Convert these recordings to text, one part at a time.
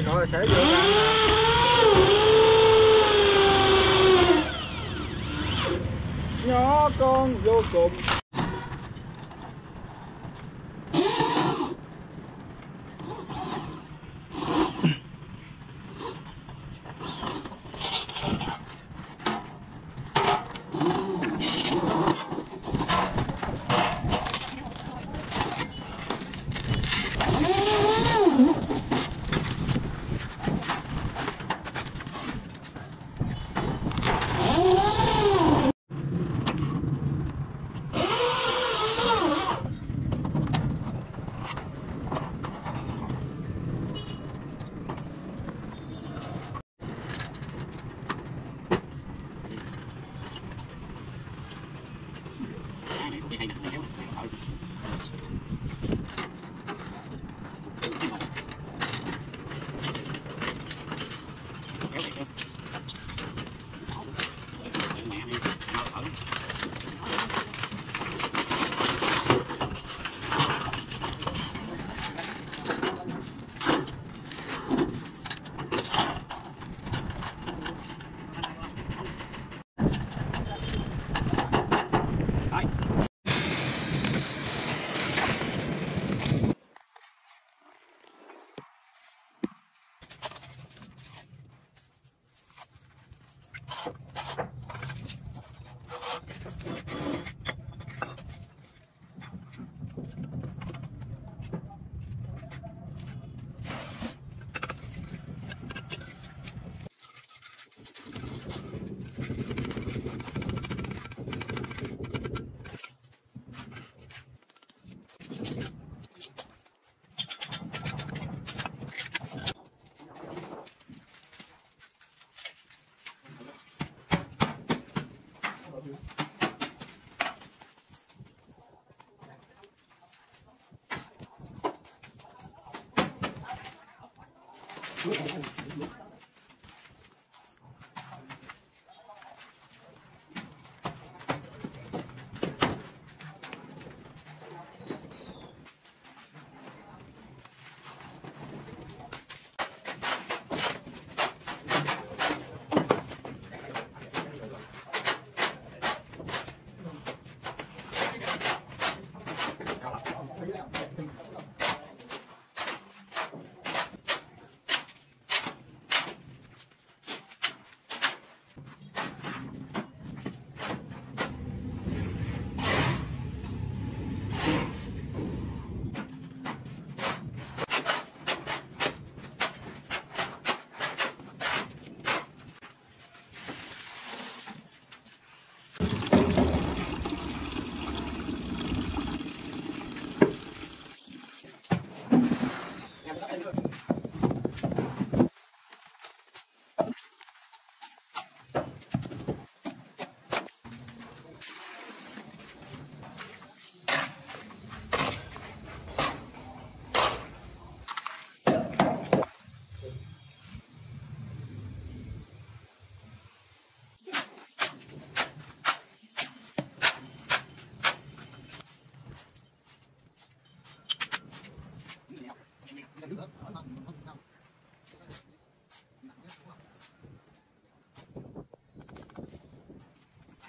gọi là sẽ vô. Nhỏ con vô cùng.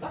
Ông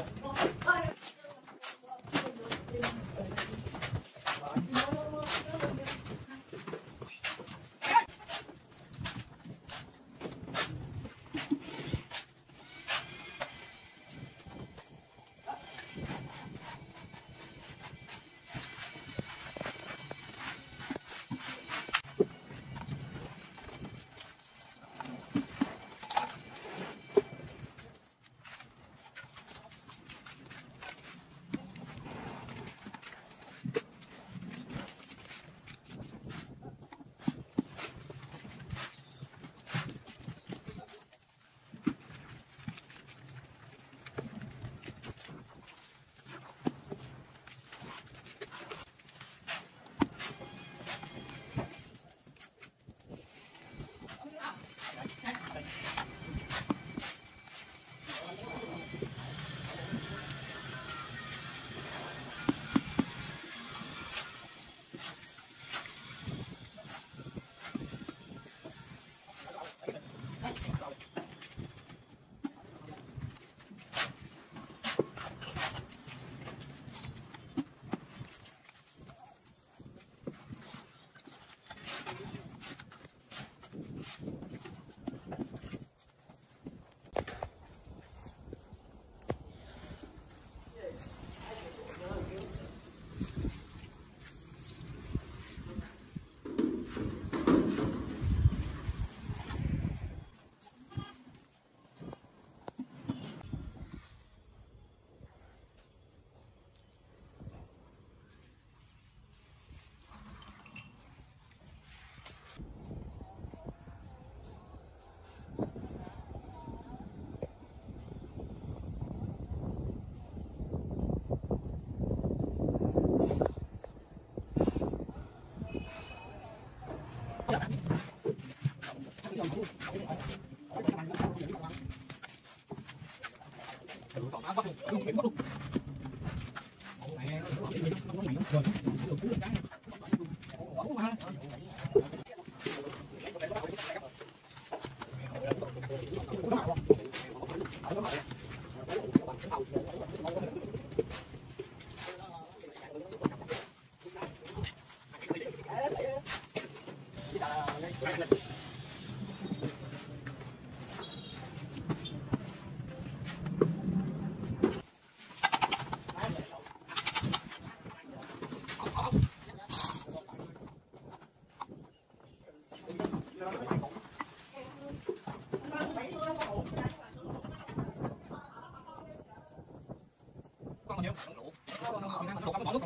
ta, ông ta đâu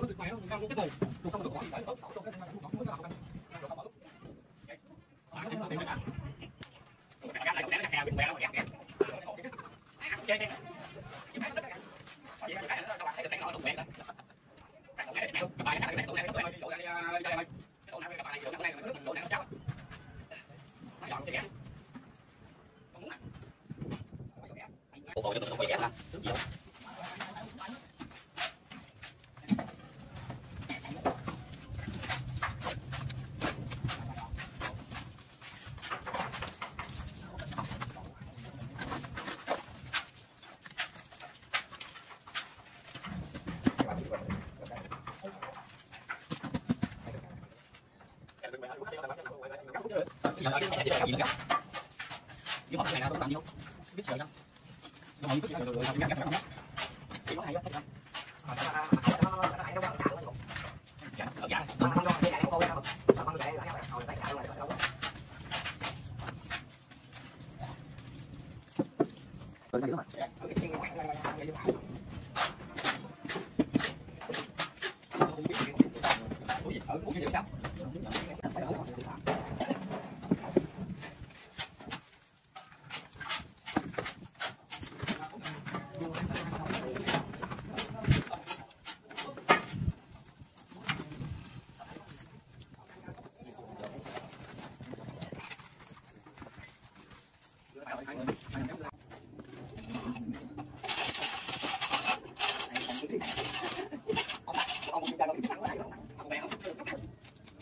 biết thằng nó này không? Ông ta không,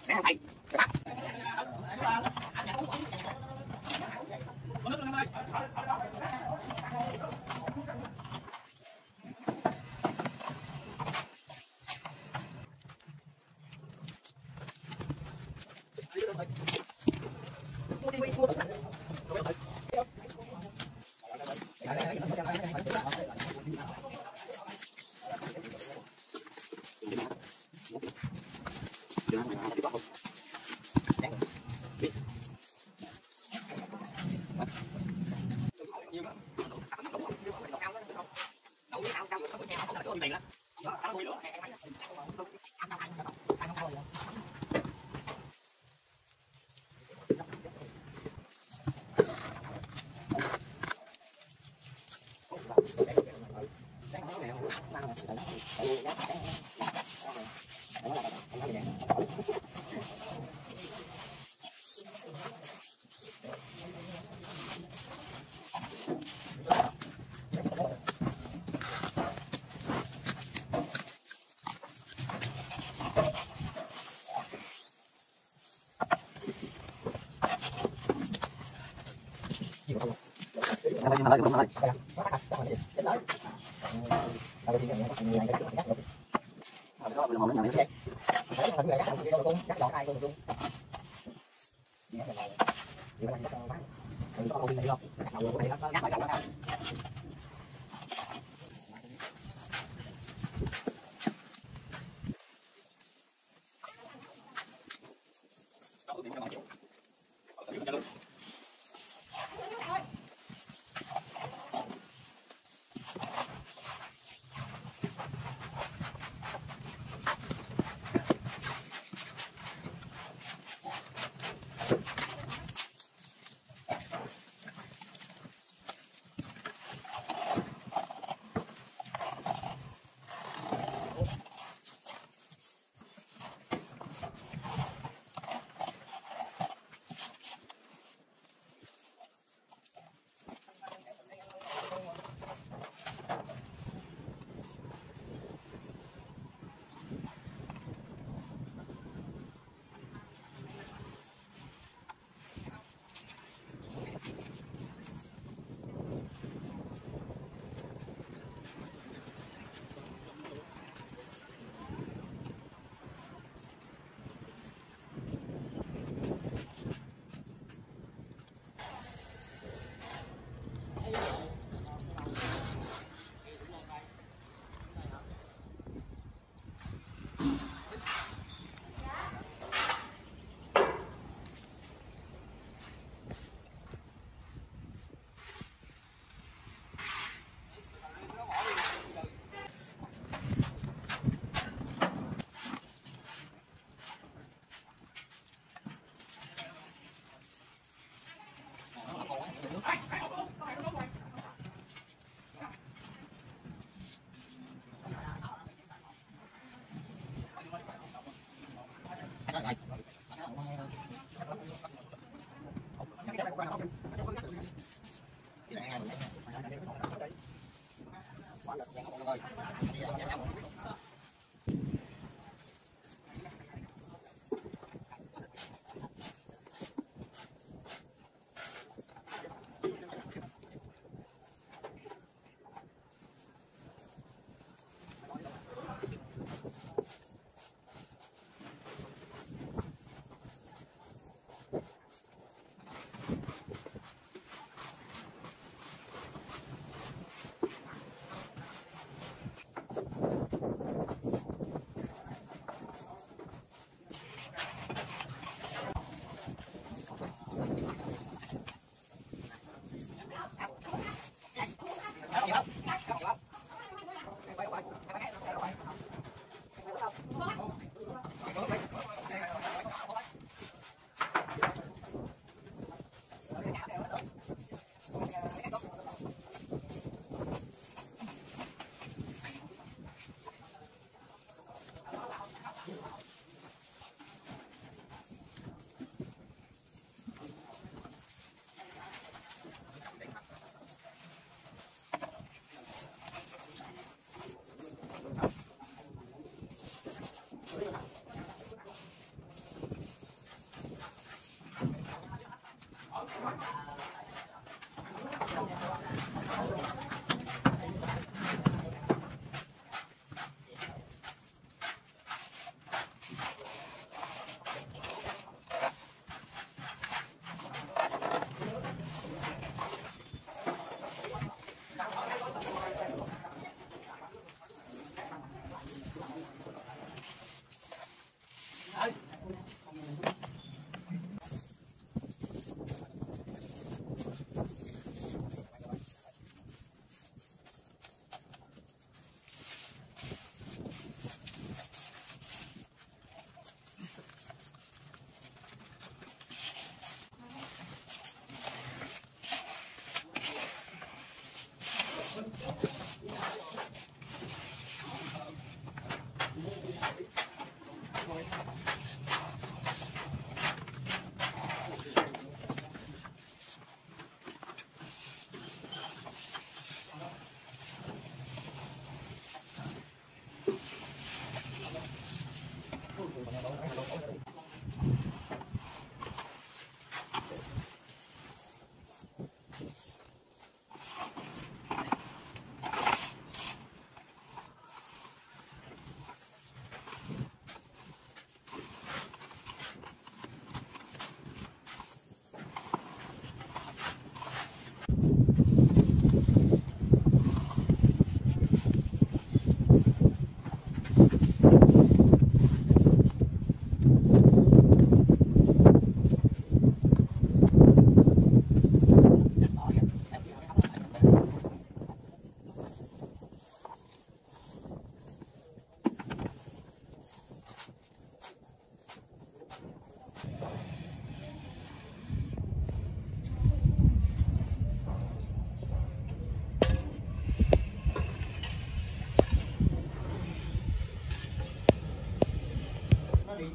thằng này.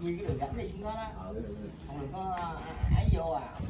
Nguyên cái đường dẫn đi chúng nó đó, không được có ấy vô à.